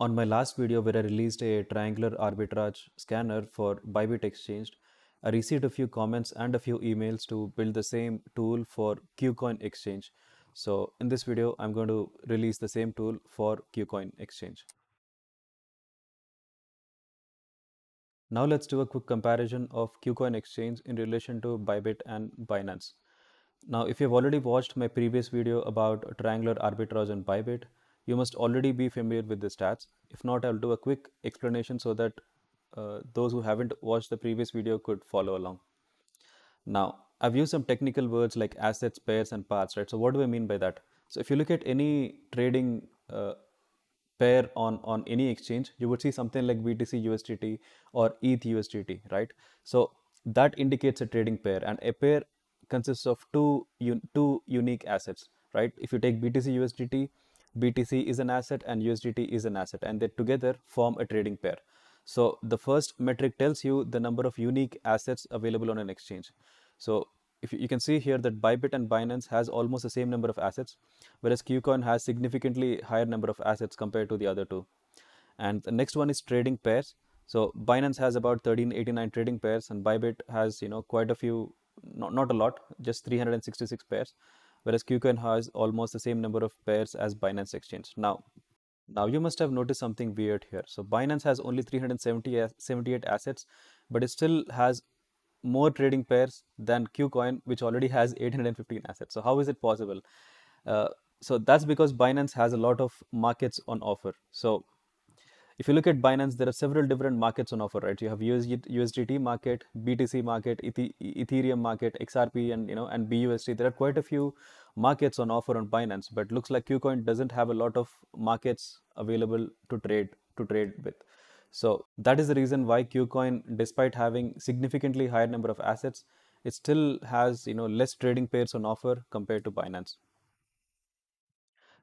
On my last video where I released a triangular arbitrage scanner for Bybit exchange, I received a few comments and a few emails to build the same tool for KuCoin exchange. So in this video, I'm going to release the same tool for KuCoin exchange. Now let's do a quick comparison of KuCoin exchange in relation to Bybit and Binance. Now, if you've already watched my previous video about triangular arbitrage and Bybit, you must already be familiar with the stats. If not, I'll do a quick explanation so that those who haven't watched the previous video could follow along. Now, I've used some technical words like assets, pairs and paths, right? So what do I mean by that? So if you look at any trading pair on any exchange, you would see something like BTC USDT or ETH USDT, right? So that indicates a trading pair, and a pair consists of two unique assets, right? If you take BTC USDT, BTC is an asset and USDT is an asset, and they together form a trading pair. So the first metric tells you the number of unique assets available on an exchange. So if you can see here that Bybit and Binance has almost the same number of assets, whereas KuCoin has significantly higher number of assets compared to the other two. And the next one is trading pairs. So Binance has about 1389 trading pairs, and Bybit has, you know, quite a few, not a lot, just 366 pairs. Whereas KuCoin has almost the same number of pairs as Binance exchange. Now you must have noticed something weird here. So Binance has only 378 assets, but it still has more trading pairs than KuCoin, which already has 815 assets. So how is it possible? So that's because Binance has a lot of markets on offer. So if you look at Binance, there are several different markets on offer, right? You have USDT market, BTC market, Ethereum market, XRP, and, you know, and BUSD. There are quite a few markets on offer on Binance, but looks like KuCoin doesn't have a lot of markets available to trade with. So that is the reason why KuCoin, despite having significantly higher number of assets, it still has, you know, less trading pairs on offer compared to Binance.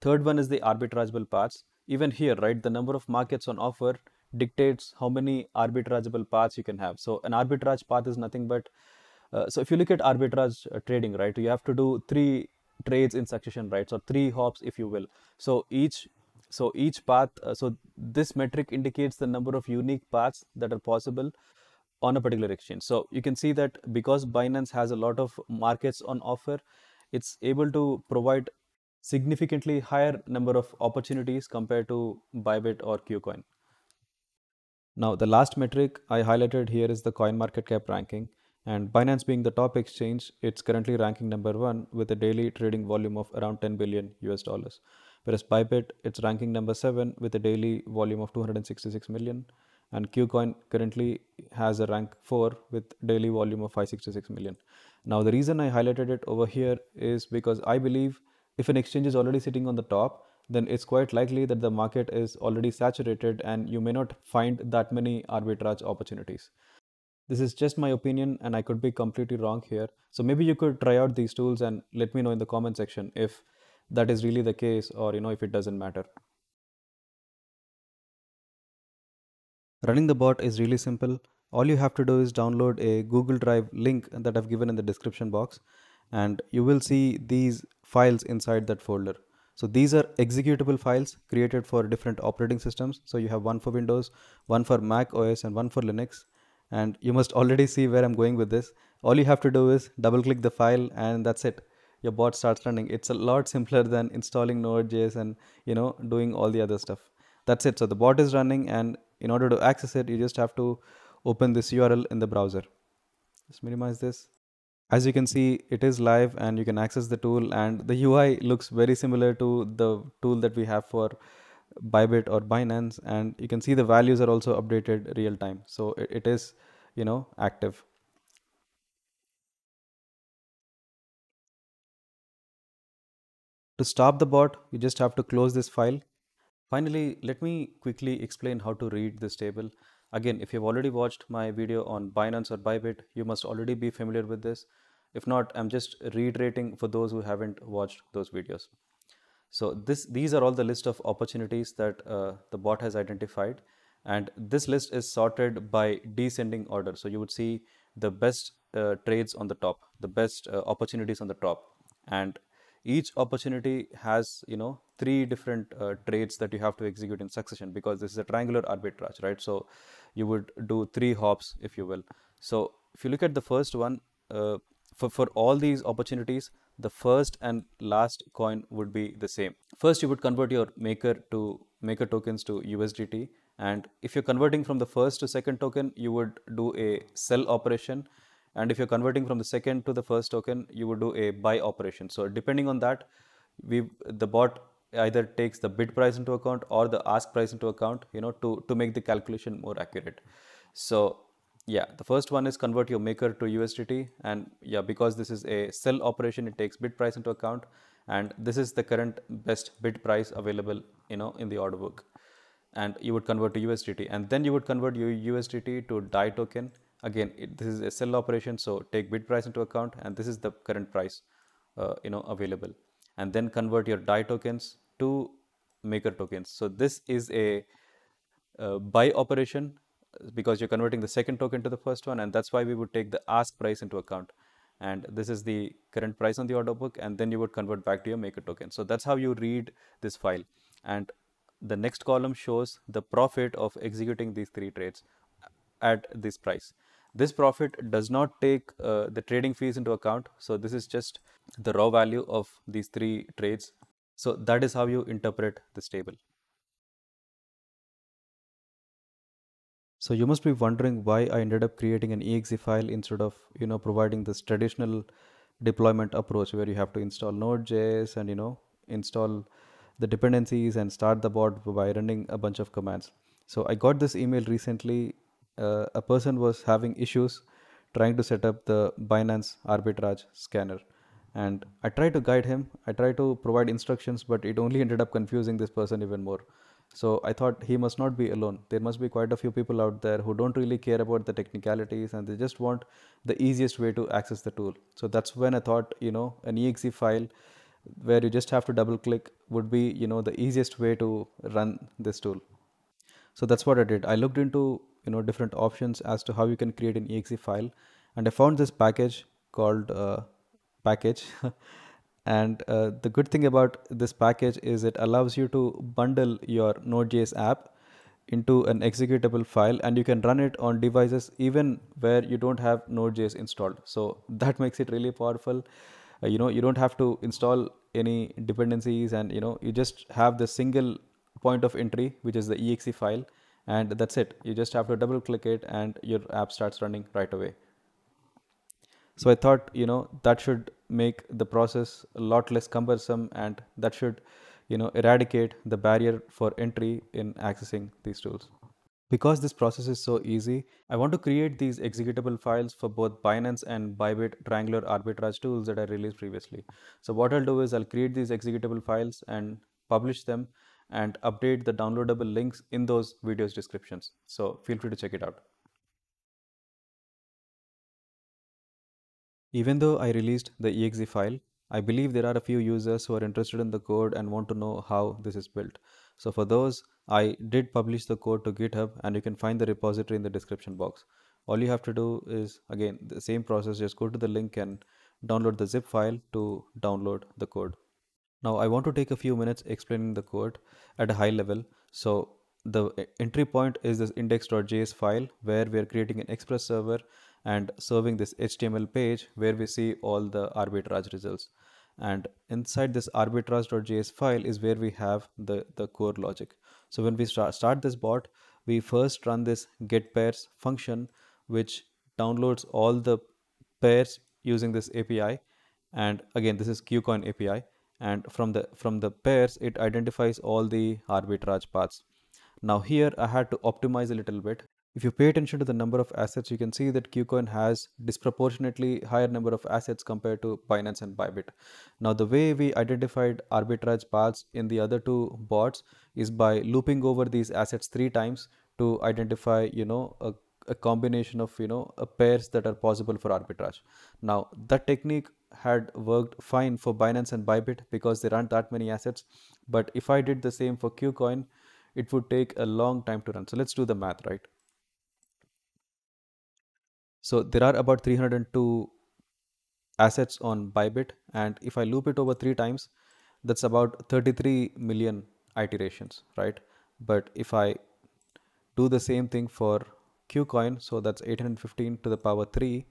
Third one is the arbitrageable paths. Even here, right, the number of markets on offer dictates how many arbitrageable paths you can have. So an arbitrage path is nothing but, so if you look at arbitrage trading, right, you have to do 3 trades in succession, right, so 3 hops, if you will. So each path, so this metric indicates the number of unique paths that are possible on a particular exchange. So you can see that because Binance has a lot of markets on offer, it's able to provide significantly higher number of opportunities compared to Bybit or KuCoin. Now, the last metric I highlighted here is the CoinMarketCap ranking, and Binance being the top exchange, it's currently ranking number 1 with a daily trading volume of around $10 billion US, whereas Bybit, it's ranking number 7 with a daily volume of 266 million, and KuCoin currently has a rank 4 with daily volume of 566 million. Now, the reason I highlighted it over here is because I believe if an exchange is already sitting on the top, then it's quite likely that the market is already saturated and you may not find that many arbitrage opportunities. This is just my opinion and I could be completely wrong here. So maybe you could try out these tools and let me know in the comment section if that is really the case, or, you know, if it doesn't matter. Running the bot is really simple. All you have to do is download a Google Drive link that I've given in the description box, and you will see these files inside that folder. So these are executable files created for different operating systems. So you have one for Windows, one for Mac OS, and one for Linux. And you must already see where I'm going with this. All you have to do is double click the file and that's it. Your bot starts running. It's a lot simpler than installing Node.js and, you know, doing all the other stuff. That's it. So the bot is running, and in order to access it, you just have to open this URL in the browser. Just minimize this. As you can see, it is live and you can access the tool, and the UI looks very similar to the tool that we have for Bybit or Binance, and you can see the values are also updated real time. So it is, you know, active. To stop the bot, you just have to close this file. Finally, let me quickly explain how to read this table. Again, if you've already watched my video on Binance or Bybit, you must already be familiar with this. If not, I'm just reiterating for those who haven't watched those videos. So these are all the list of opportunities that the bot has identified, and this list is sorted by descending order. So you would see the best trades on the top, the best opportunities on the top, and each opportunity has, you know, three different trades that you have to execute in succession, because this is a triangular arbitrage, right? So you would do three hops, if you will. So if you look at the first one, for all these opportunities, the first and last coin would be the same. First, you would convert your maker tokens to USDT. And if you're converting from the first to second token, you would do a sell operation. And if you're converting from the second to the first token, you would do a buy operation. So depending on that, the bot either takes the bid price into account or the ask price into account, you know, to make the calculation more accurate. So yeah, the first one is convert your maker to USDT, and yeah, because this is a sell operation, it takes bid price into account, and this is the current best bid price available, you know, in the order book. And you would convert to USDT, and then you would convert your USDT to DAI token. Again, this is a sell operation, so take bid price into account, and this is the current price, you know, available. And then convert your DAI tokens to maker tokens. So this is a buy operation, because you're converting the second token to the first one, and that's why we would take the ask price into account, and this is the current price on the order book, and then you would convert back to your maker token. So that's how you read this file. And the next column shows the profit of executing these three trades at this price. This profit does not take the trading fees into account, so this is just the raw value of these three trades. So that is how you interpret this table. So you must be wondering why I ended up creating an exe file instead of, you know, providing this traditional deployment approach where you have to install Node.js and, you know, install the dependencies and start the bot by running a bunch of commands. So I got this email recently. A person was having issues trying to set up the Binance arbitrage scanner, and I tried to guide him. I tried to provide instructions, but it only ended up confusing this person even more. So I thought he must not be alone. There must be quite a few people out there who don't really care about the technicalities, and they just want the easiest way to access the tool. So that's when I thought, you know, an exe file where you just have to double click would be, you know, the easiest way to run this tool. So that's what I did. I looked into, you know, different options as to how you can create an exe file, and I found this package called package. And the good thing about this package is it allows you to bundle your Node.js app into an executable file, and you can run it on devices even where you don't have Node.js installed. So that makes it really powerful. You know, you don't have to install any dependencies, and, you know, you just have the single point of entry, which is the exe file, and that's it. You just have to double click it and your app starts running right away. So I thought, you know, that should make the process a lot less cumbersome, and that should, you know, eradicate the barrier for entry in accessing these tools. Because this process is so easy, I want to create these executable files for both Binance and Bybit triangular arbitrage tools that I released previously. So what I'll do is I'll create these executable files and publish them and update the downloadable links in those videos descriptions. So feel free to check it out. Even though I released the exe file, I believe there are a few users who are interested in the code and want to know how this is built. So for those, I did publish the code to GitHub, and you can find the repository in the description box. All you have to do is, again, the same process, just go to the link and download the zip file to download the code. Now I want to take a few minutes explaining the code at a high level. So the entry point is this index.js file where we are creating an Express server and serving this HTML page where we see all the arbitrage results. And inside this arbitrage.js file is where we have the core logic. So when we start this bot, we first run this get pairs function, which downloads all the pairs using this API. And again, this is KuCoin API. And from the pairs, it identifies all the arbitrage paths. Now here I had to optimize a little bit. If you pay attention to the number of assets, you can see that KuCoin has disproportionately higher number of assets compared to Binance and Bybit. Now the way we identified arbitrage paths in the other two bots is by looping over these assets 3 times to identify, you know, a combination of, you know, pairs that are possible for arbitrage. Now that technique had worked fine for Binance and Bybit because there aren't that many assets. But if I did the same for KuCoin, it would take a long time to run. So let's do the math, right? So there are about 302 assets on Bybit, and if I loop it over 3 times, that's about 33 million iterations, right? But if I do the same thing for KuCoin, so that's 815 to the power 3,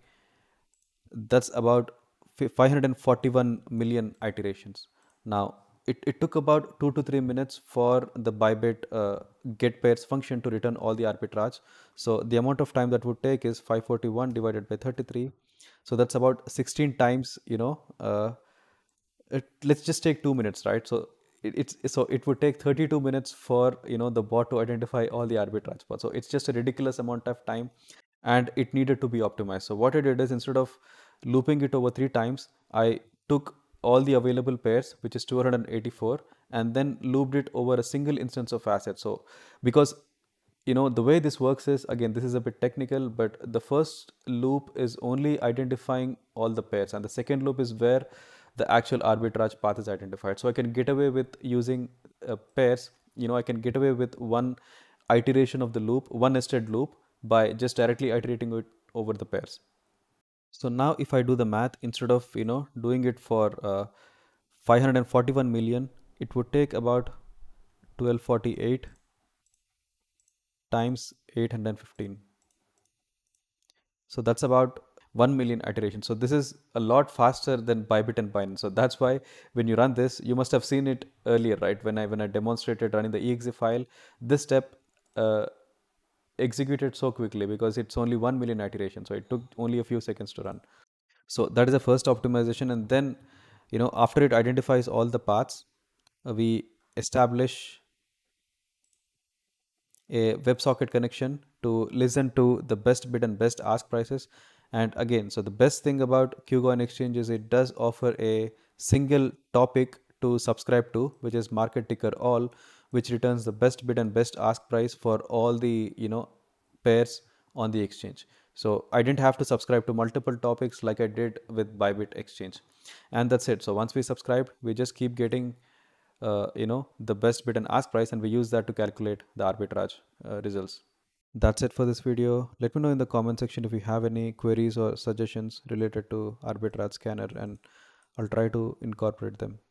that's about 541 million iterations. Now, it took about 2 to 3 minutes for the Bybit get pairs function to return all the arbitrage. So the amount of time that would take is 541 divided by 33. So that's about 16 times, you know, let's just take 2 minutes, right? So it would take 32 minutes for, you know, the bot to identify all the arbitrage spots. So it's just a ridiculous amount of time, and it needed to be optimized. So what I did is, instead of looping it over 3 times, I took all the available pairs, which is 284, and then looped it over a single instance of asset. So because, you know, the way this works is, again, this is a bit technical, but the first loop is only identifying all the pairs, and the second loop is where the actual arbitrage path is identified. So I can get away with using pairs, you know, I can get away with one iteration of the loop, one nested loop, by just directly iterating it over the pairs. So now if I do the math, instead of, you know, doing it for 541 million, it would take about 1248 times 815. So that's about 1 million iterations. So this is a lot faster than Bybit and Binance. So that's why when you run this, you must have seen it earlier, right? When I demonstrated running the exe file, this step executed so quickly because it's only 1 million iterations, so it took only a few seconds to run. So that is the first optimization, and then, you know, after it identifies all the paths, we establish a WebSocket connection to listen to the best bid and best ask prices. And again, so the best thing about KuCoin exchange is it does offer a single topic to subscribe to, which is market ticker all, which returns the best bid and best ask price for all the, you know, pairs on the exchange. So I didn't have to subscribe to multiple topics like I did with Bybit exchange, and that's it. So once we subscribe, we just keep getting, you know, the best bid and ask price, and we use that to calculate the arbitrage results. That's it for this video. Let me know in the comment section if you have any queries or suggestions related to arbitrage scanner, and I'll try to incorporate them.